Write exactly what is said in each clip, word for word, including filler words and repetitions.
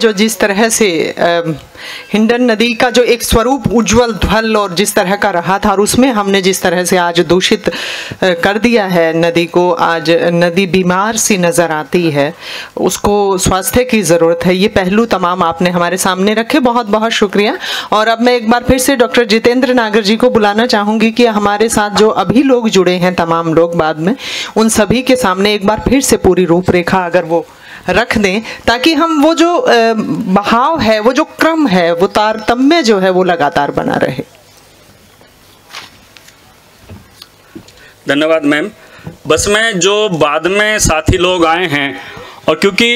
जो जिस तरह से हिंडन नदी का जो एक स्वरूप उज्जवल ध्वल और जिस तरह का रहा था, और उसमें हमने जिस तरह से आज दूषित कर दिया है नदी को, आज नदी बीमार सी नज़र आती है, उसको स्वास्थ्य की ज़रूरत है। ये पहलू तमाम आपने हमारे सामने रखे, बहुत बहुत शुक्रिया। और अब मैं एक बार फिर से डॉक्टर जितेंद्र नागर जी को बुलाना चाहूँगी कि हमारे साथ जो अभी लोग जुड़े हैं, तमाम लोग बाद में, उन सभी के सामने एक बार फिर से पूरी रूपरेखा अगर वो रख दें, ताकि हम वो जो बहाव है, वो जो क्रम है, वो तारतम्य जो है वो लगातार बना रहे। धन्यवाद मैम। बस मैं जो बाद में साथी लोग आए हैं, और क्योंकि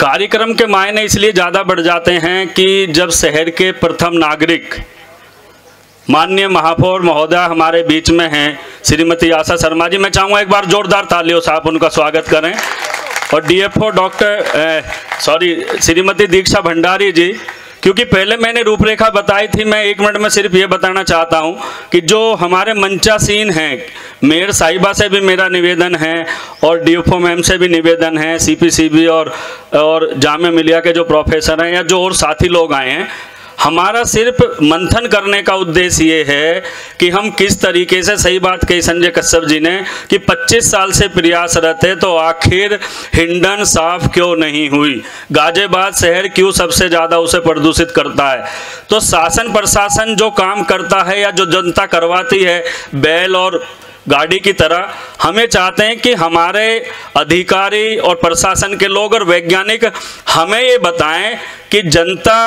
कार्यक्रम के मायने इसलिए ज़्यादा बढ़ जाते हैं कि जब शहर के प्रथम नागरिक माननीय महापौर महोदय हमारे बीच में हैं, श्रीमती आशा शर्मा जी, मैं चाहूँगा एक बार जोरदार तालियों साहब उनका स्वागत करें। और DFO doctor sorry Shrimati Diksha Bhandari ji, क्योंकि पहले मैंने रूपरेखा बताई थी, मैं एक मिनट में सिर्फ ये बताना चाहता हूँ कि जो हमारे मंचासीन हैं, मेयर साहिबा से भी मेरा निवेदन है और डीएफओ मैम से भी निवेदन है, सीपीसीबी और और जामिया मिलिया के जो प्रोफेसर हैं या जो और साथी लोग आए हैं, हमारा सिर्फ मंथन करने का उद्देश्य ये है कि हम किस तरीके से, सही बात कही संजय कश्यप जी ने कि पच्चीस साल से प्रयासरत है, तो आखिर हिंडन साफ क्यों नहीं हुई, गाजियाबाद शहर क्यों सबसे ज़्यादा उसे प्रदूषित करता है। तो शासन प्रशासन जो काम करता है या जो जनता करवाती है बैल और गाड़ी की तरह, हमें चाहते हैं कि हमारे अधिकारी और प्रशासन के लोग और वैज्ञानिक हमें ये बताएं कि जनता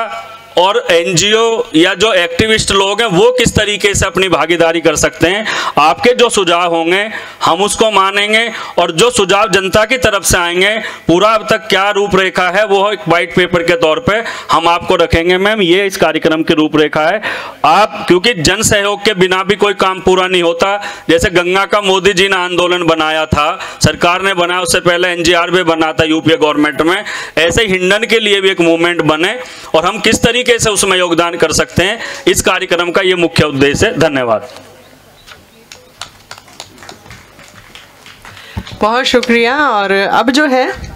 और एनजीओ या जो एक्टिविस्ट लोग हैं वो किस तरीके से अपनी भागीदारी कर सकते हैं। आपके जो सुझाव होंगे हम उसको मानेंगे, और जो सुझाव जनता की तरफ से आएंगे, पूरा अब तक क्या रूपरेखा है वो एक वाइट पेपर के तौर पे हम आपको रखेंगे। मैम ये इस कार्यक्रम की रूपरेखा है। आप, क्योंकि जन सहयोग के बिना भी कोई काम पूरा नहीं होता, जैसे गंगा का मोदी जी ने आंदोलन बनाया था, सरकार ने बनाया, उससे पहले एनजीआर भी बना था यूपीए गवर्नमेंट में, ऐसे हिंडन के लिए भी एक मूवमेंट बने और हम किस तरीके कैसे उसमें योगदान कर सकते हैं, इस कार्यक्रम का यह मुख्य उद्देश्य है। धन्यवाद, बहुत शुक्रिया। और अब जो है